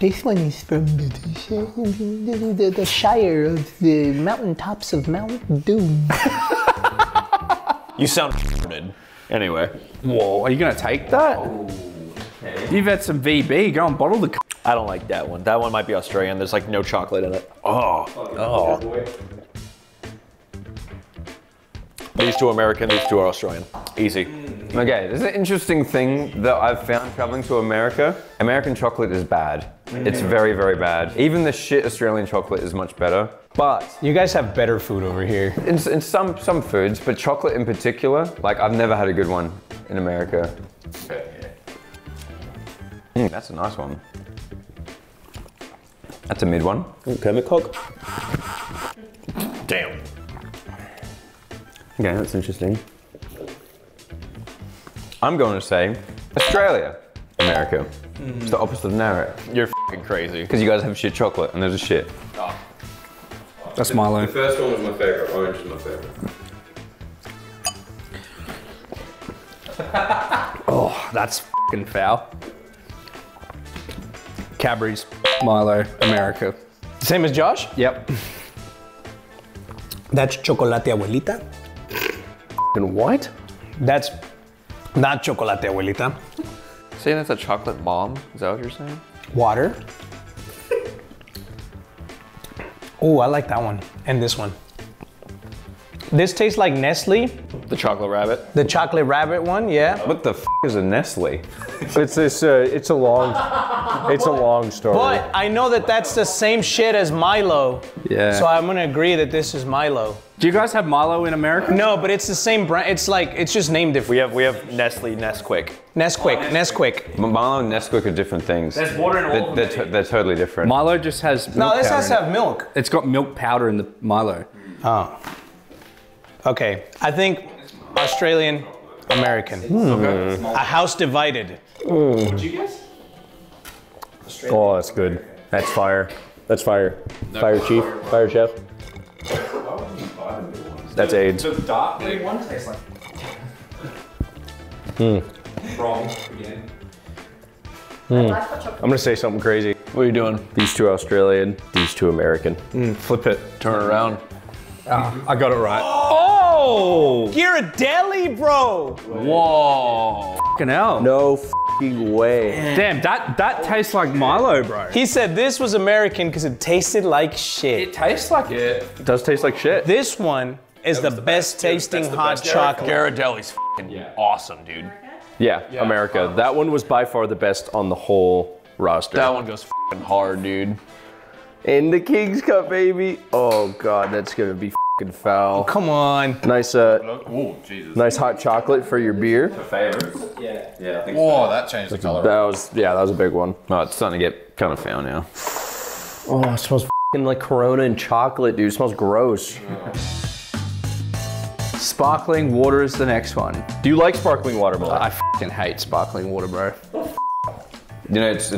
This one is from the Shire of the mountaintops of Mount Doom. You sound anyway. Whoa, are you gonna take that? Oh, okay. You've had some VB, go and bottle the. I don't like that one. That one might be Australian. There's like no chocolate in it. Oh, oh. These two are American, these two are Australian. Easy. Okay, this is an interesting thing that I've found traveling to America. American chocolate is bad. It's very, very bad. Even the shit Australian chocolate is much better. But you guys have better food over here. In some foods, but chocolate in particular, like I've never had a good one in America. That's a nice one. That's a mid one. Okay, McCog. Damn. Okay, that's interesting. I'm going to say Australia, America. It's the opposite of Narrator. You're f***ing crazy. Because you guys have shit chocolate and there's a shit. Oh. That's Milo. The first one was my favorite. Orange is my favorite. Oh, that's f***ing foul. Cadbury's, Milo, America. Same as Josh? Yep. That's Chocolate Abuelita. And what? That's not Chocolate Abuelita. Saying that's a chocolate mom? Is that what you're saying? Water. Oh, I like that one. And this one. This tastes like Nestle. The chocolate rabbit. The chocolate rabbit one, yeah. What the f is a Nestle? It's this, it's a long story. But I know that that's the same shit as Milo. Yeah. So I'm gonna agree that this is Milo. Do you guys have Milo in America? No, but it's the same brand. It's like, it's just named different. We have Nestle, Nesquik. Nesquik. Milo and Nesquik are different things. There's water in all of them. They're totally different. Milo just has milk. No, this has to have milk. It's got milk powder in the Milo. Oh. Okay, I think Australian, American. Okay. A house divided. What'd you guess? Australian. Oh, that's good. That's fire. That's fire. Fire chief, fire chef. That's AIDS. The dark blue one tastes like. Wrong again. I'm gonna say something crazy. What are you doing? These two Australian, these two American. Flip it, turn it around. I got it right. Oh! Ghirardelli, bro! Whoa. F***ing hell. No f***ing way. Damn, that tastes like Milo, bro. He said this was American because it tasted like shit. It tastes like it. It does taste like shit. This one is the best tasting hot chocolate. Ghirardelli's f***ing awesome, dude. Yeah, America. That one was by far the best on the whole roster. That one goes f***ing hard, dude. In the King's Cup, baby. Oh God, that's gonna be f***ing foul. Come on. Nice, ooh, Jesus. Nice hot chocolate for your beer. For favorites. Yeah. I think whoa, so. That changed the color. That was a big one. Oh, it's starting to get kind of foul now. Oh, it smells f***ing like Corona and chocolate, dude. It smells gross. Sparkling water is the next one. Do you like sparkling water, bro? I f***ing hate sparkling water, bro. You know, it's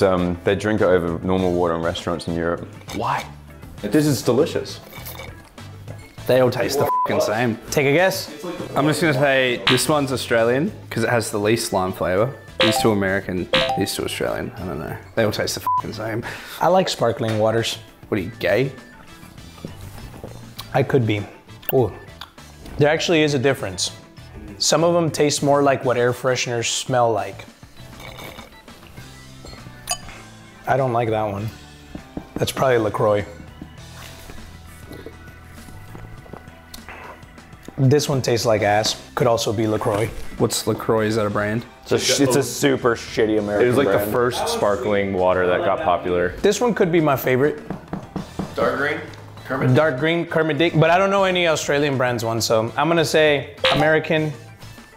they drink it over normal water in restaurants in Europe. Why? This is delicious. They all taste the f***ing same. Take a guess. I'm just gonna say this one's Australian because it has the least lime flavor. These two American, these two Australian. I don't know. They all taste the f***ing same. I like sparkling waters. What are you, gay? I could be. Oh, there actually is a difference. Some of them taste more like what air fresheners smell like. I don't like that one. That's probably Lacroix. This one tastes like ass. Could also be Lacroix. What's Lacroix? Is that a brand? It's a super shitty American brand. It was like the first sparkling water that got popular. This one could be my favorite. Dark green? Kermit? Dark green, Kermit Dick. But I don't know any Australian brands one, so I'm gonna say American,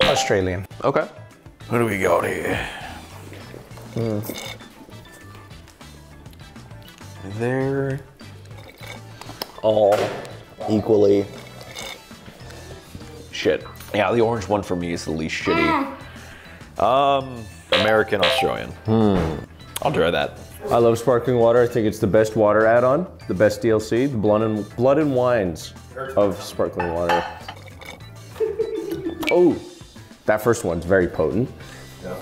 Australian. Okay. What do we got here? They're all equally shit. Yeah, the orange one for me is the least shitty. American, Australian. I'll try that. I love sparkling water. I think it's the best water add-on, the best DLC, the blood and wines of sparkling water. Oh, that first one's very potent. Yeah.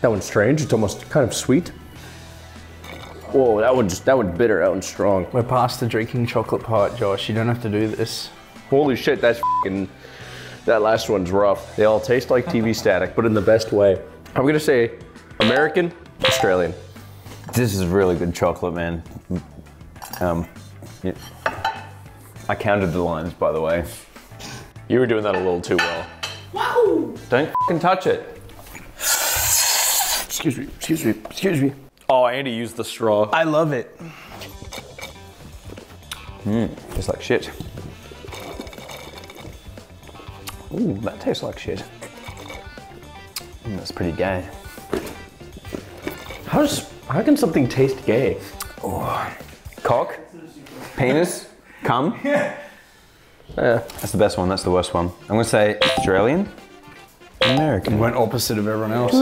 That one's strange. It's almost kind of sweet. Whoa, that one's bitter. That one's strong. We're past the drinking chocolate part, Josh. You don't have to do this. Holy shit, that's f***ing, that last one's rough. They all taste like TV static, but in the best way. I'm gonna say American, Australian. This is really good chocolate, man. Yeah. I counted the lines, by the way. You were doing that a little too well. Wow! Don't f***ing touch it. Excuse me, excuse me, excuse me. Oh, Andy used the straw. I love it. Tastes like shit. Ooh, that tastes like shit. That's pretty gay. How can something taste gay? Oh. Cock, penis, cum. Yeah. That's the best one, that's the worst one. I'm gonna say Australian, American. You went opposite of everyone else.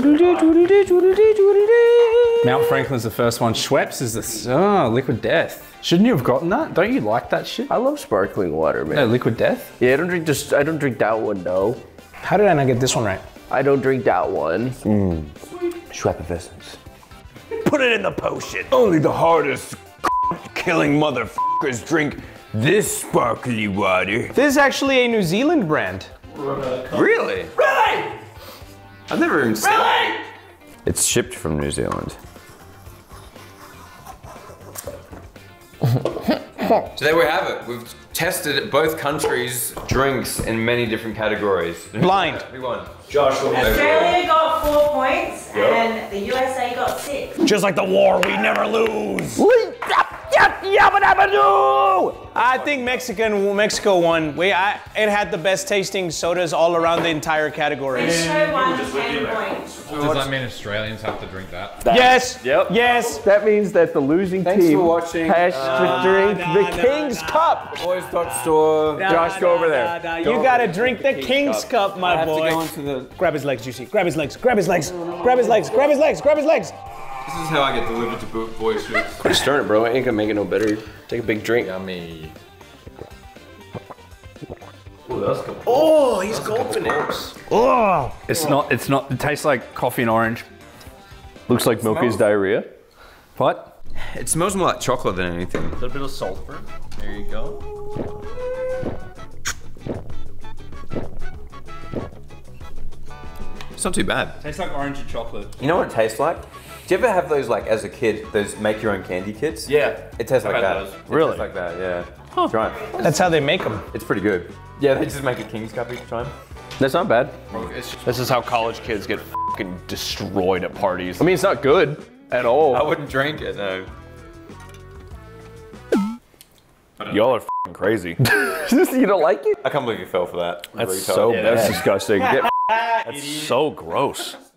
Mount Franklin's the first one. Schweppes is the liquid death. Shouldn't you have gotten that? Don't you like that shit? I love sparkling water, man. No, liquid death? Yeah, I don't drink that one, no. How did I not get this one right? I don't drink that one. Mm. Schweppesessence. Put it in the potion. Only the hardest killing motherfuckers drink this sparkly water. This is actually a New Zealand brand. Really? Really? I've never even seen it. Really? It's shipped from New Zealand. So there we have it. We've tested at both countries' drinks in many different categories. Blind. We won. Joshua. Australia got 4 points, and the USA got 6. Just like the war, we never lose. I think Mexico won. It had the best tasting sodas all around the entire categories. Mexico won 10 points. So does that mean Australians have to drink that? Yes. Yep. Yes. That means that the losing team has to drink the King's Cup. Boys.store. Josh, go over there. You gotta drink the King's Cup, my boy. Grab his legs, Juicy. Grab his legs. Grab his legs. Grab his legs. Grab his legs. Grab his legs. This is how I get delivered to boys' trips. Quit stirring it, bro. I ain't gonna make it no better. Take a big drink. Yummy. Ooh, that was good. Oh, he's gulping it. Oh, it tastes like coffee and orange. Looks like Milky's diarrhea. What? It smells more like chocolate than anything. A little bit of salt for it. There you go. It's not too bad. Tastes like orange and chocolate. You know what it tastes like? Do you ever have those, like, as a kid, those make your own candy kits? Yeah. It tastes like that. Really? It tastes like that, yeah. Huh. Try it. That's how they make them. It's pretty good. Yeah, they just make a King's Cup each time. That's not bad. This is how college kids get fucking destroyed at parties. I mean, it's not good at all. I wouldn't drink it, no. Y'all are fucking crazy. You don't like it? I can't believe you fell for that. That's so bad. That's disgusting. That's so gross.